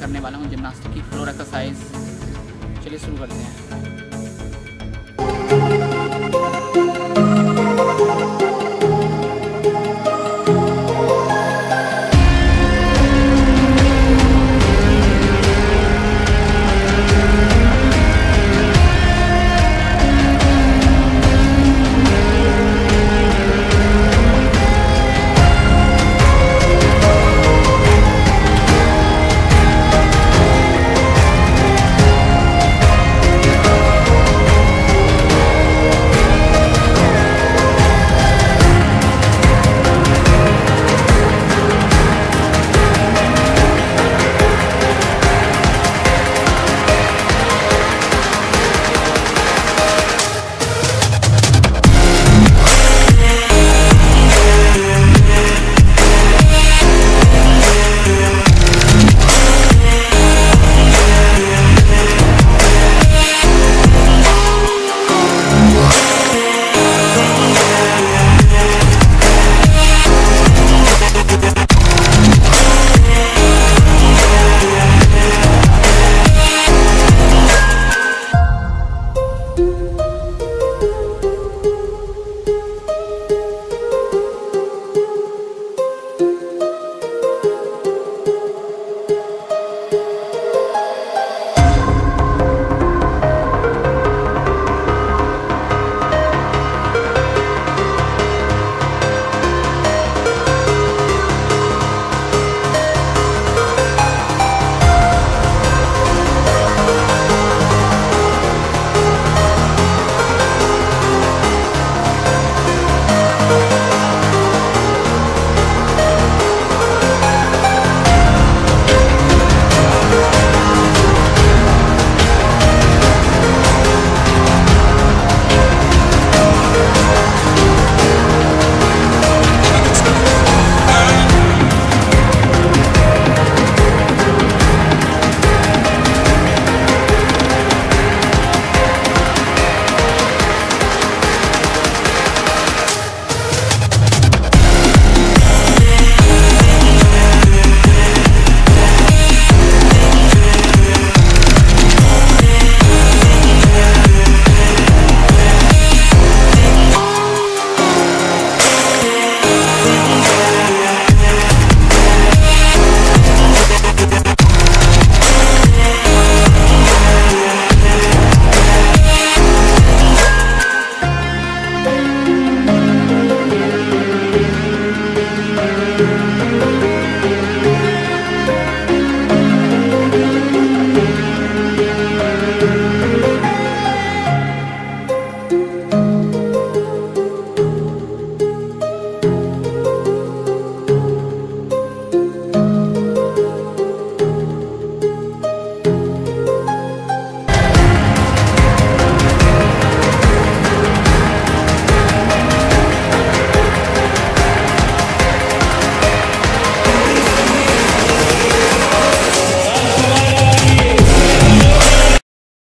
करने वाला हूँ जिम्नास्टिक की फ्लोर एक्सरसाइज। चलिए शुरू करते हैं।